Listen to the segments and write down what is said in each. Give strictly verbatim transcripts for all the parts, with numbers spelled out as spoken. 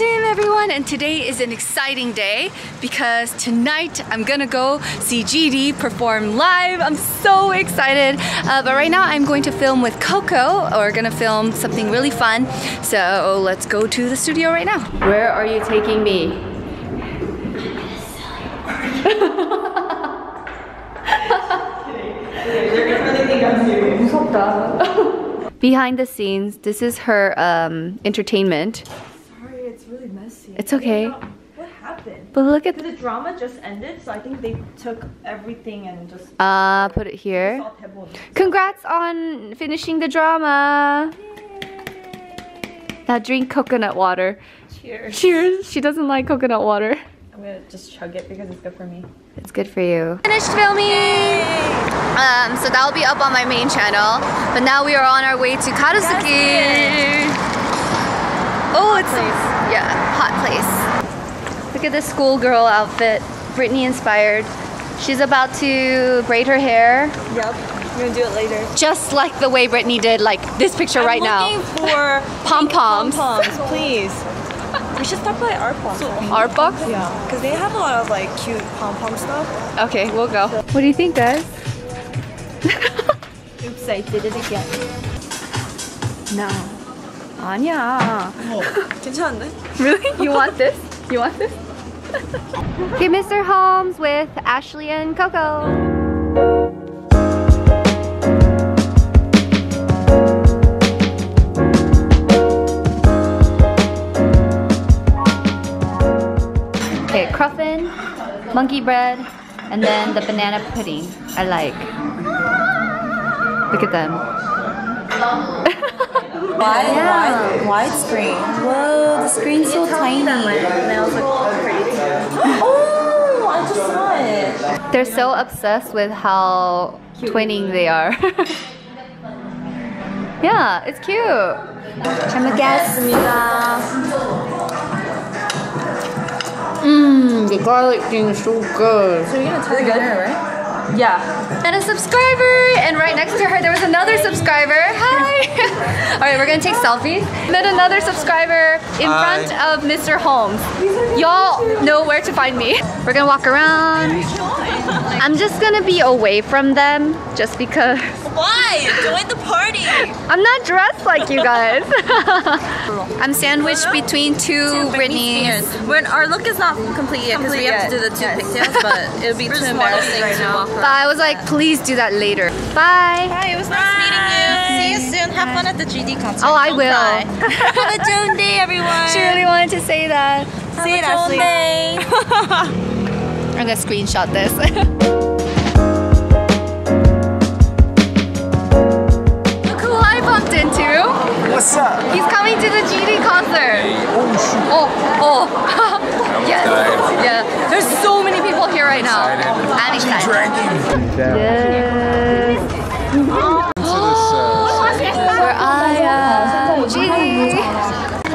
afternoon, everyone, and today is an exciting day because tonight I'm gonna go see G D perform live. I'm so excited, uh, but right now I'm going to film with Coco, or gonna film something really fun. So let's go to the studio right now. Where are you taking me? Behind the scenes, this is her um, entertainment. Sorry, it's really messy. It's okay. What, what happened? But look at the drama just ended, so I think they took everything and just uh put it here. Congrats on finishing the drama. Yay. Now drink coconut water. Cheers. Cheers. She doesn't like coconut water. I'm gonna just chug it because it's good for me. It's good for you. Finished filming! Um, so that'll be up on my main channel. But now we are on our way to Karasuki. Oh, it's place. Yeah, hot place. Look at this schoolgirl outfit. Britney inspired. She's about to braid her hair. Yep, I'm gonna do it later. Just like the way Britney did, like this picture I'm right now. I'm looking for pom-poms. Pom-poms, please. We should stop by Art Box. So, Art Box? Yeah. Because they have a lot of like cute pom-pom stuff. Okay, we'll go. What do you think, guys? Oops, I did it again. No. Anya. Oh. Really? You want this? You want this? Okay, Mister Holmes with Ashley and Coco. Okay, cruffin, monkey bread, and then the banana pudding. I like. Look at them. Wide, yeah. Wide screen. Whoa, the screen's so tiny. Oh, I just saw it. They're so obsessed with how twinning they are. Yeah, it's cute. I'm a guest. Mmm, the garlic thing is so good. So you're gonna tell her, right? Yeah. And a subscriber! And right next to her, there was another subscriber. Hi! Alright, we're gonna take selfies. Met another subscriber in Hi. front of Mister Holmes. Y'all know where to find me. We're gonna walk around. I'm just gonna be away from them, just because. Why? Join the party! I'm not dressed like you guys. I'm sandwiched between two, two Britneys. Britneys. Our look is not complete yet, because we have to do the two yes. pigtails, but it would be We're too embarrassing right to walk around. But I was like, please do that later. Bye! Bye, it was Bye. nice meeting you. See you soon. Have Bye. fun at the G D concert. Oh, I Don't will. Have a dope day, everyone. She really wanted to say that. Have See a dope day. I'm gonna screenshot this. Look who I bumped into! What's up? He's coming to the G D concert! Oh shoot! Oh! Oh! Yes! Yeah! There's so many people here right now! I'm excited! I'm excited! Yes!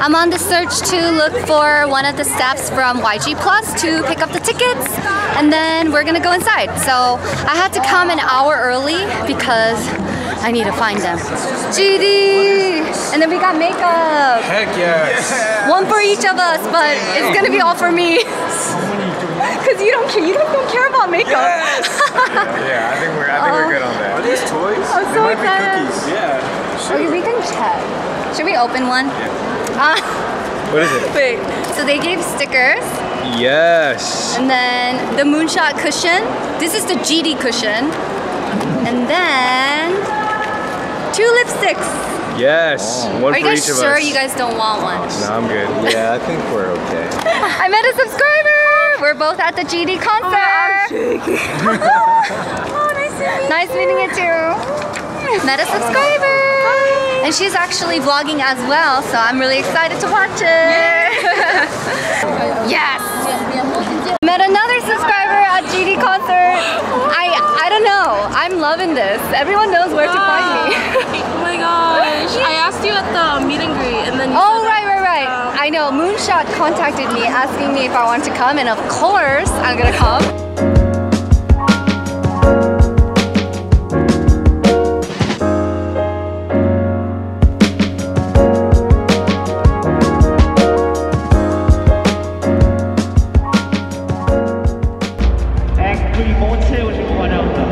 I'm on the search to look for one of the staffs from Y G Plus to pick up the tickets, and then we're gonna go inside. So I had to come an hour early because I need to find them. G D! And then we got makeup! Heck yes! yes. One for each of us, but it's gonna be all for me. Because you don't care, you don't, don't care about makeup. Yes. yeah, yeah, I think we're I think uh, we're good on that. Are these toys? I'm so they might excited. Be cookies. Yeah. Sure. Okay, we can check. Should we open one? Yeah. Uh, what is it? Wait. So they gave stickers. Yes. And then the Moonshot cushion. This is the G D cushion. And then two lipsticks. Yes, oh. one Are for each of us. Are you guys sure you guys don't want one? No, I'm good. Yeah, I think we're okay. I met a subscriber. We're both at the G D concert! Oh, I'm shaking. Oh, nice meeting you! Nice meeting you too! Met a subscriber! Hi. And she's actually vlogging as well, so I'm really excited to watch it! Yes! yes. Met another subscriber at G D concert! I I don't know, I'm loving this. Everyone knows where wow. to find me. Oh my gosh! I asked you at the meet and greet and then you Oh, right, right, right! Um, I know, Moonshot contacted me asking me if I wanted to come, and of course I'm gonna come. 오신 거 환영합니다.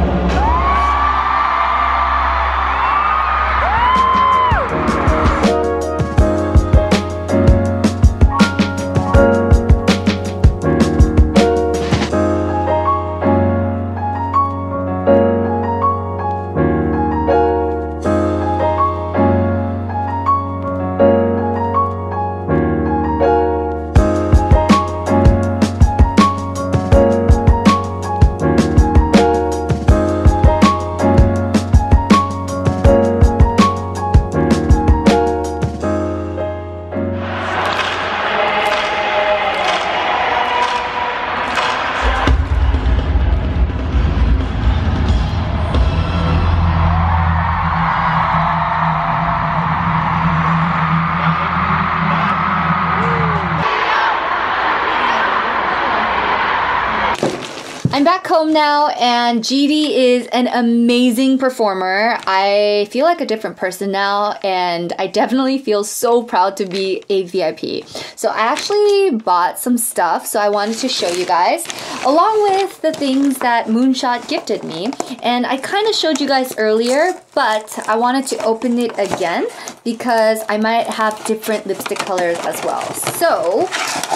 I'm back home now, and G D is an amazing performer. I feel like a different person now, and I definitely feel so proud to be a V I P. So I actually bought some stuff, so I wanted to show you guys, along with the things that Moonshot gifted me. And I kind of showed you guys earlier, but I wanted to open it again because I might have different lipstick colors as well. So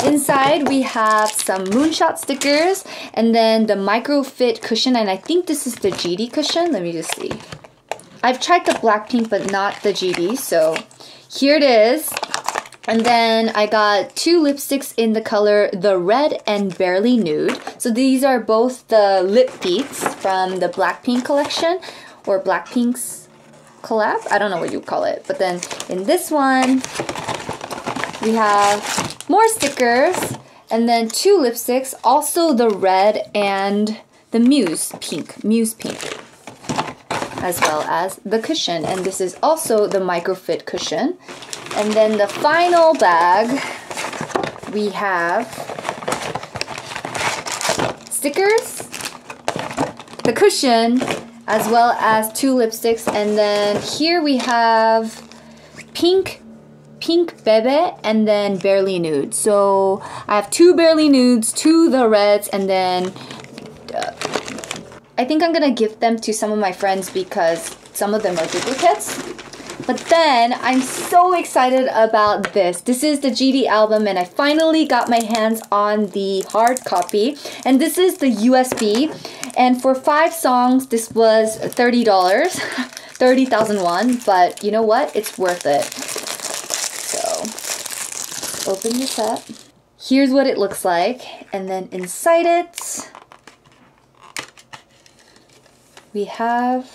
inside we have some Moonshot stickers, and then the micro fit cushion, and I think this is the G D cushion. Let me just see. I've tried the Blackpink but not the G D, so here it is. And then I got two lipsticks in the color the red and barely nude. So these are both the lip beats from the Blackpink collection, or Blackpink's collab, I don't know what you call it. But then in this one we have more stickers, and then two lipsticks, also the red and the muse pink, muse pink, as well as the cushion. And this is also the microfit cushion. And then the final bag, we have stickers, the cushion, as well as two lipsticks. And then here we have pink, pink bebe, and then barely nude. So I have two barely nudes, two the reds, and then uh, I think I'm gonna give them to some of my friends because some of them are duplicates. But then I'm so excited about this. This is the G D album, and I finally got my hands on the hard copy. And this is the U S B. And for five songs, this was thirty dollars, thirty thousand won. But you know what? It's worth it. So open this up. Here's what it looks like. And then inside it, we have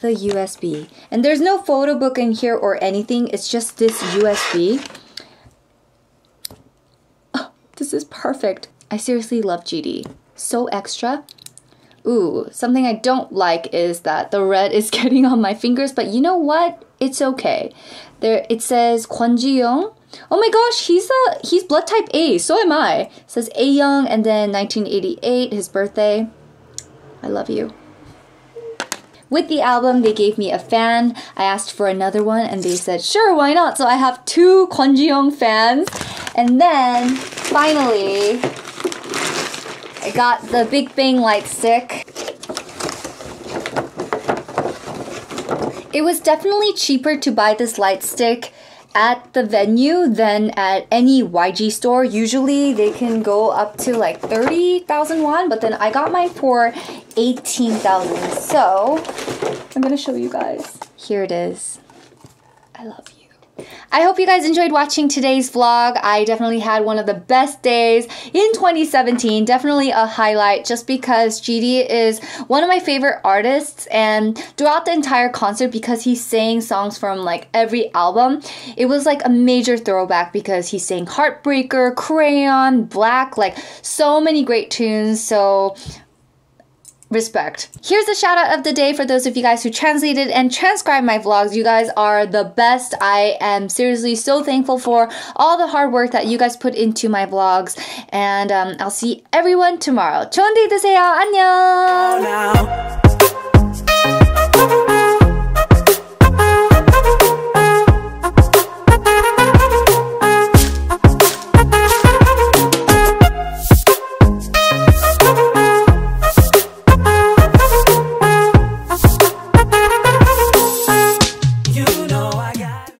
the U S B. And there's no photo book in here or anything, it's just this U S B. Oh, this is perfect. I seriously love G D. So extra. Ooh, something I don't like is that the red is getting on my fingers, but you know what? It's okay. There it says Kwon Ji-yong. Oh my gosh, he's a he's blood type A, so am I. It says A Young, and then nineteen eighty-eight, his birthday. I love you. With the album, they gave me a fan. I asked for another one, and they said, sure, why not? So I have two Kwon Ji-yong fans. And then, finally, I got the Big Bang light stick. It was definitely cheaper to buy this light stick at the venue than at any Y G store. Usually they can go up to like thirty thousand won, but then I got mine for eighteen thousand. So I'm gonna show you guys. Here it is. I love you. I hope you guys enjoyed watching today's vlog. I definitely had one of the best days in twenty seventeen. Definitely a highlight, just because G D is one of my favorite artists, and throughout the entire concert, because he sang songs from like every album, it was like a major throwback because he sang Heartbreaker, Crayon, Black, like so many great tunes. So respect. Here's a shout out of the day for those of you guys who translated and transcribed my vlogs. You guys are the best. I am seriously so thankful for all the hard work that you guys put into my vlogs. And um, I'll see everyone tomorrow. 좋은 데이 되세요. 안녕.